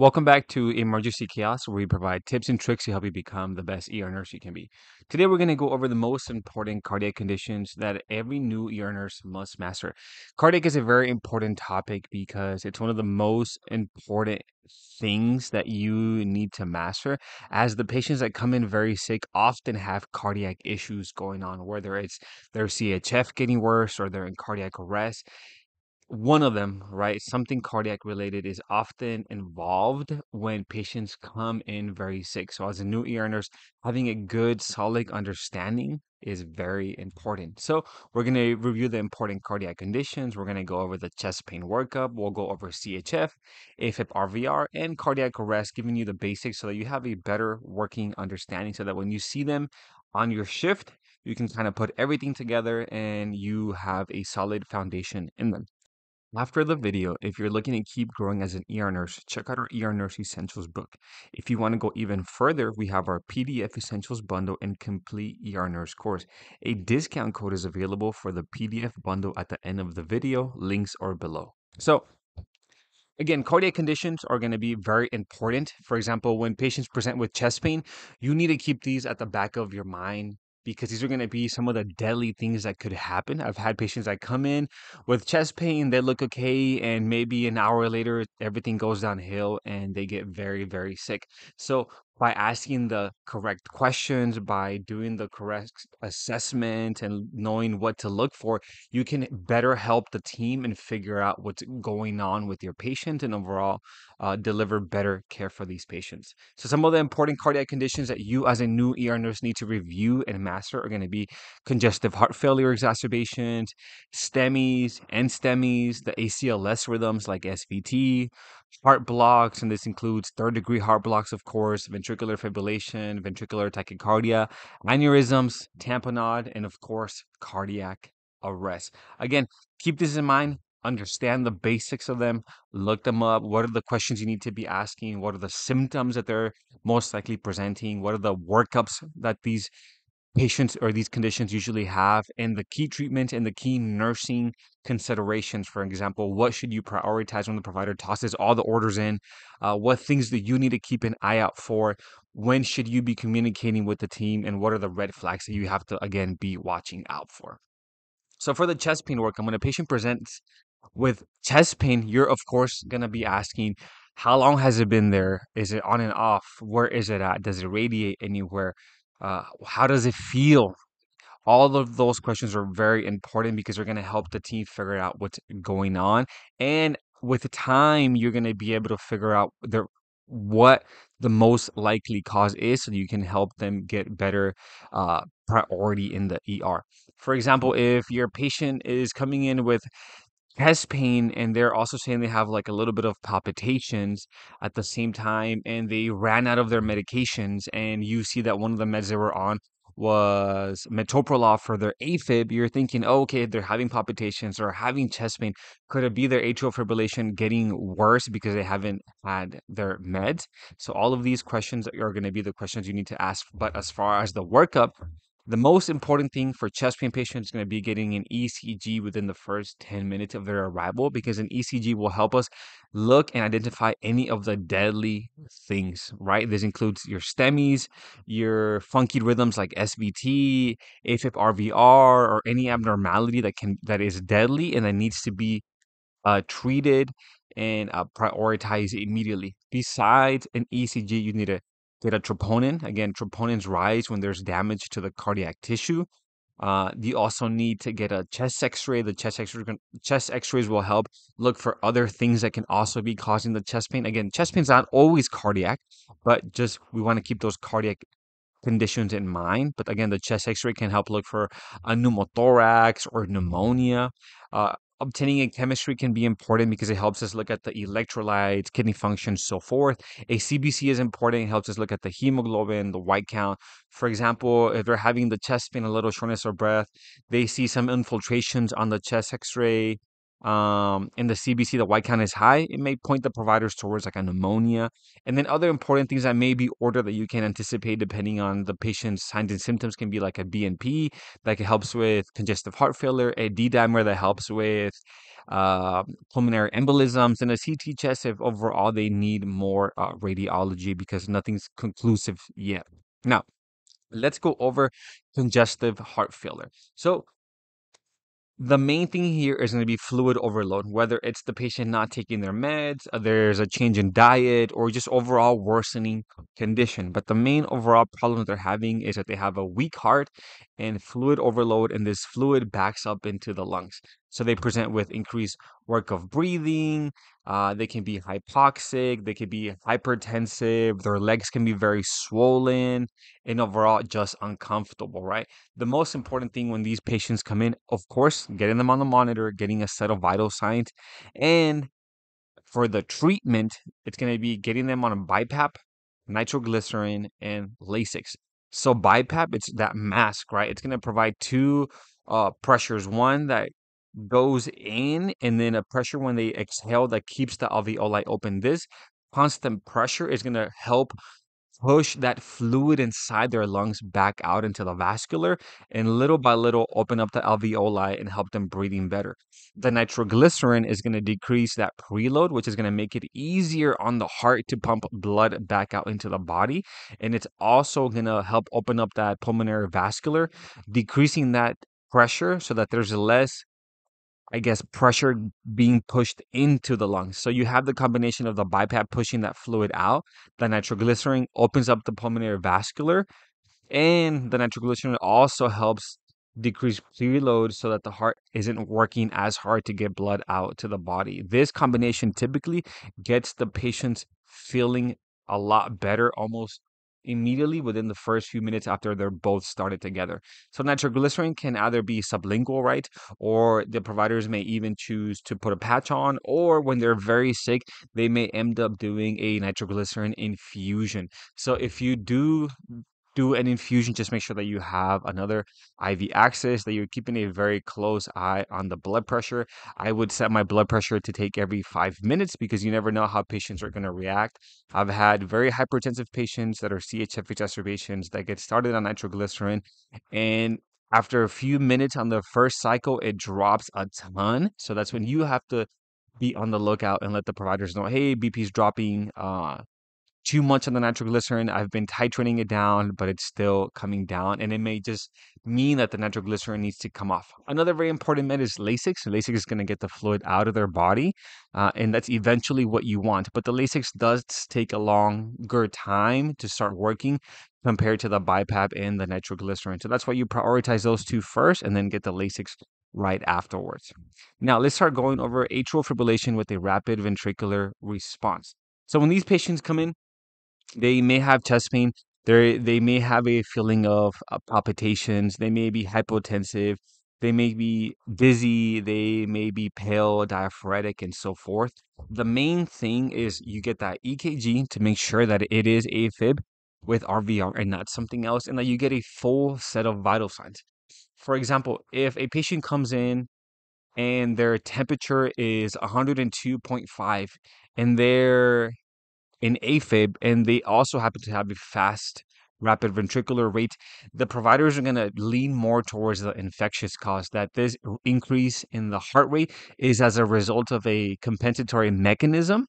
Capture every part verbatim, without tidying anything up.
Welcome back to Emergency Chaos, where we provide tips and tricks to help you become the best E R nurse you can be. Today, we're going to go over the most important cardiac conditions that every new E R nurse must master. Cardiac is a very important topic because it's one of the most important things that you need to master, as the patients that come in very sick often have cardiac issues going on, whether it's their C H F getting worse or they're in cardiac arrest. One of them, right, something cardiac related is often involved when patients come in very sick. So as a new E R nurse, having a good, solid understanding is very important. So we're going to review the important cardiac conditions. We're going to go over the chest pain workup. We'll go over C H F, AFib R V R, and cardiac arrest, giving you the basics so that you have a better working understanding so that when you see them on your shift, you can kind of put everything together and you have a solid foundation in them. After the video, if you're looking to keep growing as an E R nurse, check out our E R Nurse Essentials book. If you want to go even further, we have our P D F Essentials bundle and complete E R nurse course. A discount code is available for the P D F bundle at the end of the video. Links are below. So, again, cardiac conditions are going to be very important. For example, when patients present with chest pain, you need to keep these at the back of your mind, because these are going to be some of the deadly things that could happen. I've had patients that come in with chest pain, they look okay, and maybe an hour later, everything goes downhill and they get very, very sick. So by asking the correct questions, by doing the correct assessment and knowing what to look for, you can better help the team and figure out what's going on with your patient and overall uh, deliver better care for these patients. So some of the important cardiac conditions that you as a new E R nurse need to review and master are going to be congestive heart failure exacerbations, STEMIs, N STEMIs, the A C L S rhythms like S V T, heart blocks, and this includes third degree heart blocks, of course, ventricular fibrillation, ventricular tachycardia, aneurysms, tamponade, and of course, cardiac arrest. Again, keep this in mind, understand the basics of them, look them up. What are the questions you need to be asking? What are the symptoms that they're most likely presenting? What are the workups that these patients or these conditions usually have, and the key treatment and the key nursing considerations? For example, what should you prioritize when the provider tosses all the orders in? Uh, what things do you need to keep an eye out for? When should you be communicating with the team? And what are the red flags that you have to, again, be watching out for? So for the chest pain work, when a patient presents with chest pain, you're, of course, going to be asking, how long has it been there? Is it on and off? Where is it at? Does it radiate anywhere? Uh, how does it feel? All of those questions are very important because they're going to help the team figure out what's going on. And with time, you're going to be able to figure out the, what the most likely cause is so you can help them get better uh, priority in the E R. For example, if your patient is coming in with chest pain and they're also saying they have like a little bit of palpitations at the same time and they ran out of their medications, and you see that one of the meds they were on was metoprolol for their AFib, you're thinking, oh, okay, they're having palpitations or having chest pain. Could it be their atrial fibrillation getting worse because they haven't had their meds? So all of these questions are going to be the questions you need to ask. But as far as the workup, the most important thing for chest pain patients is going to be getting an E C G within the first ten minutes of their arrival, because an E C G will help us look and identify any of the deadly things, right? This includes your STEMIs, your funky rhythms like S V T, AFib R V R, or any abnormality that can that is deadly and that needs to be uh, treated and uh, prioritized immediately. Besides an E C G, you need a Get a troponin. Again, troponins rise when there's damage to the cardiac tissue. Uh, you also need to get a chest x-ray. The chest x-ray, chest x-rays will help look for other things that can also be causing the chest pain. Again, chest pain's not always cardiac, but just we want to keep those cardiac conditions in mind. But again, the chest x-ray can help look for a pneumothorax or pneumonia. Uh, Obtaining a chemistry can be important because it helps us look at the electrolytes, kidney function, so forth. A C B C is important. It helps us look at the hemoglobin, the white count. For example, if they're having the chest pain, a little shortness of breath, they see some infiltrations on the chest x-ray, um, and the C B C, the white count is high, it may point the providers towards like a pneumonia. And then other important things that may be ordered that you can anticipate depending on the patient's signs and symptoms can be like a B N P that helps with congestive heart failure, a D-dimer that helps with uh, pulmonary embolisms, and a C T chest if overall they need more uh, radiology because nothing's conclusive yet. Now, let's go over congestive heart failure. So the main thing here is going to be fluid overload, whether it's the patient not taking their meds, there's a change in diet, or just overall worsening condition. But the main overall problem they're having is that they have a weak heart and fluid overload, and this fluid backs up into the lungs. So they present with increased work of breathing, uh, they can be hypoxic, they can be hypertensive, their legs can be very swollen, and overall just uncomfortable, right? The most important thing when these patients come in, of course, getting them on the monitor, getting a set of vital signs, and for the treatment, it's going to be getting them on a BiPAP, nitroglycerin, and Lasix. So BiPAP, it's that mask, right? It's going to provide two uh, pressures, one that goes in and then a pressure when they exhale that keeps the alveoli open. This constant pressure is going to help push that fluid inside their lungs back out into the vascular and little by little open up the alveoli and help them breathing better. The nitroglycerin is going to decrease that preload, which is going to make it easier on the heart to pump blood back out into the body. And it's also going to help open up that pulmonary vascular, decreasing that pressure so that there's less, I guess, pressure being pushed into the lungs. So you have the combination of the BiPAP pushing that fluid out, the nitroglycerin opens up the pulmonary vascular, and the nitroglycerin also helps decrease preload so that the heart isn't working as hard to get blood out to the body. This combination typically gets the patients feeling a lot better almost immediately within the first few minutes after they're both started together. So nitroglycerin can either be sublingual, right? Or the providers may even choose to put a patch on, or when they're very sick, they may end up doing a nitroglycerin infusion. So if you do do an infusion, just make sure that you have another I V access, that you're keeping a very close eye on the blood pressure. I would set my blood pressure to take every five minutes because you never know how patients are going to react. I've had very hypertensive patients that are C H F exacerbations that get started on nitroglycerin, and after a few minutes on the first cycle, it drops a ton. So that's when you have to be on the lookout and let the providers know, hey, B P's dropping uh too much on the nitroglycerin. I've been titrating it down, but it's still coming down, and it may just mean that the nitroglycerin needs to come off. Another very important med is Lasix. Lasix is going to get the fluid out of their body, uh, and that's eventually what you want. But the Lasix does take a longer time to start working compared to the BiPAP and the nitroglycerin. So that's why you prioritize those two first and then get the Lasix right afterwards. Now, let's start going over atrial fibrillation with a rapid ventricular response. So when these patients come in, they may have chest pain, they they may have a feeling of uh, palpitations, they may be hypotensive, they may be dizzy, they may be pale, diaphoretic, and so forth. The main thing is you get that E K G to make sure that it is AFib with R V R and not something else, and that you get a full set of vital signs. For example, if a patient comes in and their temperature is one hundred two point five and they're in AFib, and they also happen to have a fast rapid ventricular rate, the providers are going to lean more towards the infectious cause, that this increase in the heart rate is as a result of a compensatory mechanism,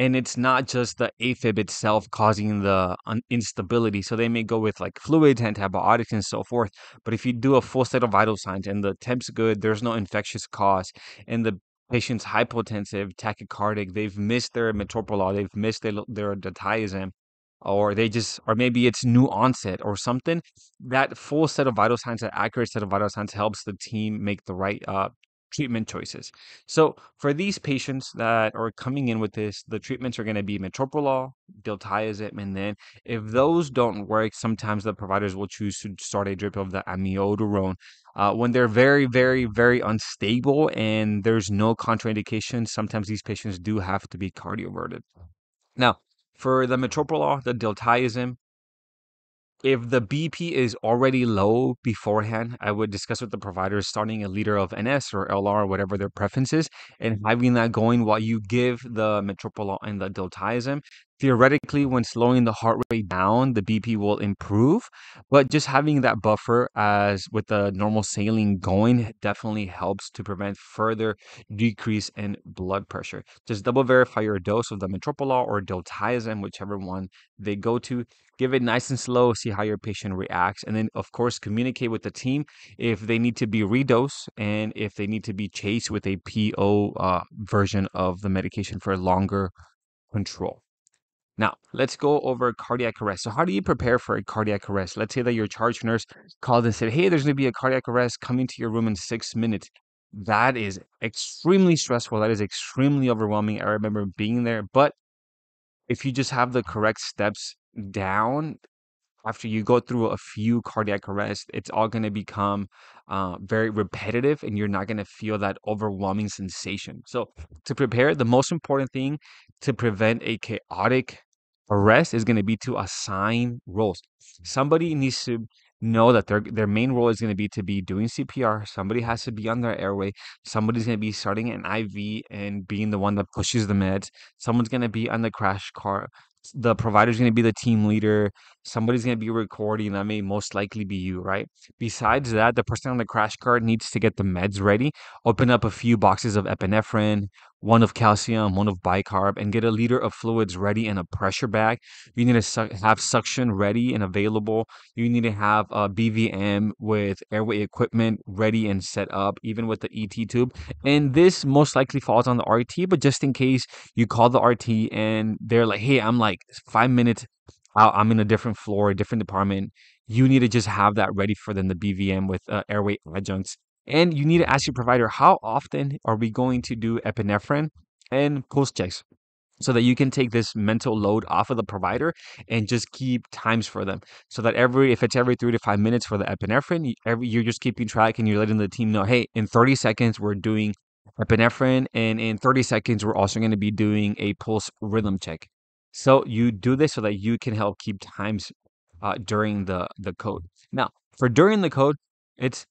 and it's not just the AFib itself causing the instability. So they may go with like fluids, antibiotics, and so forth. But if you do a full set of vital signs and the temp's good, there's no infectious cause, and the patient's hypotensive, tachycardic, they've missed their metoprolol, they've missed their, their diltiazem, or they just, or maybe it's new onset or something, that full set of vital signs, that accurate set of vital signs helps the team make the right uh, treatment choices. So for these patients that are coming in with this, the treatments are going to be metoprolol, diltiazem, and then if those don't work, sometimes the providers will choose to start a drip of the amiodarone. Uh, when they're very, very, very unstable and there's no contraindications, sometimes these patients do have to be cardioverted. Now, for the metoprolol, the diltiazem, If the B P is already low beforehand, I would discuss with the provider starting a liter of N S or L R, whatever their preference is, and having that going while you give the metoprolol and the diltiazem. Theoretically, when slowing the heart rate down, the B P will improve, but just having that buffer as with the normal saline going definitely helps to prevent further decrease in blood pressure. Just double verify your dose of the metoprolol or diltiazem, whichever one they go to. Give it nice and slow, see how your patient reacts, and then of course communicate with the team if they need to be redosed and if they need to be chased with a P O uh, version of the medication for longer control. Now, let's go over cardiac arrest. So how do you prepare for a cardiac arrest? Let's say that your charge nurse called and said, hey, there's going to be a cardiac arrest coming to your room in six minutes. That is extremely stressful. That is extremely overwhelming. I remember being there. But if you just have the correct steps down, after you go through a few cardiac arrests, it's all going to become uh, very repetitive and you're not going to feel that overwhelming sensation. So to prepare, the most important thing to prevent a chaotic arrest is going to be to assign roles. Somebody needs to know that their, their main role is going to be to be doing C P R. Somebody has to be on their airway. Somebody's going to be starting an I V and being the one that pushes the meds. Someone's going to be on the crash cart. The provider's going to be the team leader. Somebody's going to be recording. That may most likely be you, right? Besides that, the person on the crash cart needs to get the meds ready, open up a few boxes of epinephrine, one of calcium, one of bicarb, and get a liter of fluids ready in a pressure bag. You need to su have suction ready and available. You need to have a B V M with airway equipment ready and set up, even with the E T tube. And this most likely falls on the R T, but just in case you call the R T and they're like, hey, I'm like five minutes out, I'm in a different floor, a different department. You need to just have that ready for them, the B V M with uh, airway adjuncts. And you need to ask your provider, how often are we going to do epinephrine and pulse checks, so that you can take this mental load off of the provider and just keep times for them. So that every, if it's every three to five minutes for the epinephrine, every, you're just keeping track and you're letting the team know, hey, in thirty seconds, we're doing epinephrine. And in thirty seconds, we're also going to be doing a pulse rhythm check. So you do this so that you can help keep times uh, during the, the code. Now, for during the code, it's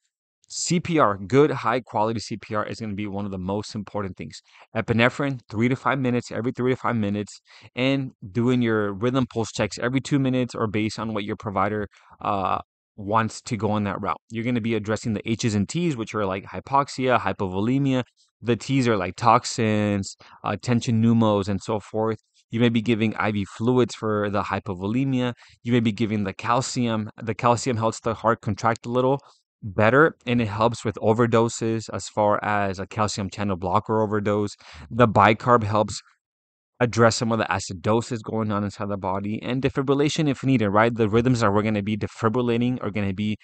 C P R, good high quality C P R is going to be one of the most important things. Epinephrine, three to five minutes, every three to five minutes, and doing your rhythm pulse checks every two minutes or based on what your provider uh, wants to go on that route. You're going to be addressing the H's and T's, which are like hypoxia, hypovolemia. The T's are like toxins, uh, tension pneumos, and so forth. You may be giving I V fluids for the hypovolemia. You may be giving the calcium. The calcium helps the heart contract a little better, and it helps with overdoses as far as a calcium channel blocker overdose. The bicarb helps address some of the acidosis going on inside the body, and defibrillation if needed, right? The rhythms that we're going to be defibrillating are going to be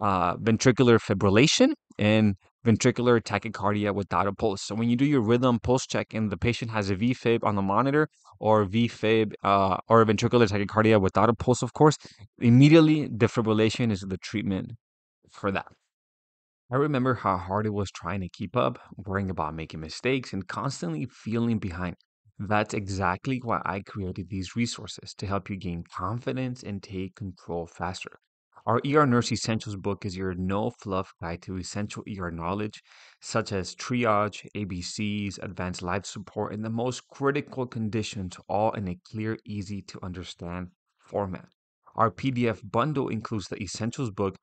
uh, ventricular fibrillation and ventricular tachycardia without a pulse. So when you do your rhythm pulse check and the patient has a V-fib on the monitor or V-fib uh, or ventricular tachycardia without a pulse, of course, immediately defibrillation is the treatment for that. I remember how hard it was trying to keep up, worrying about making mistakes, and constantly feeling behind. That's exactly why I created these resources, to help you gain confidence and take control faster. Our E R Nurse Essentials book is your no-fluff guide to essential E R knowledge, such as triage, A B Cs, advanced life support, and the most critical conditions, all in a clear, easy-to-understand format. Our P D F bundle includes the Essentials book,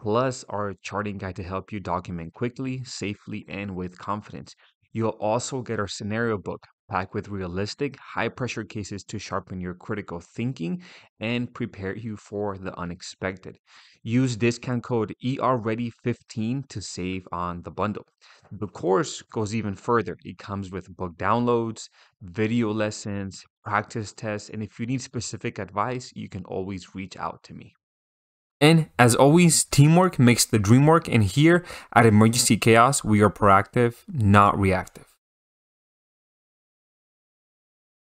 plus our charting guide to help you document quickly, safely, and with confidence. You'll also get our scenario book, packed with realistic, high-pressure cases to sharpen your critical thinking and prepare you for the unexpected. Use discount code E R ready fifteen to save on the bundle. The course goes even further. It comes with book downloads, video lessons, practice tests, and if you need specific advice, you can always reach out to me. And as always, teamwork makes the dream work, and here at Emergency Chaos, we are proactive, not reactive.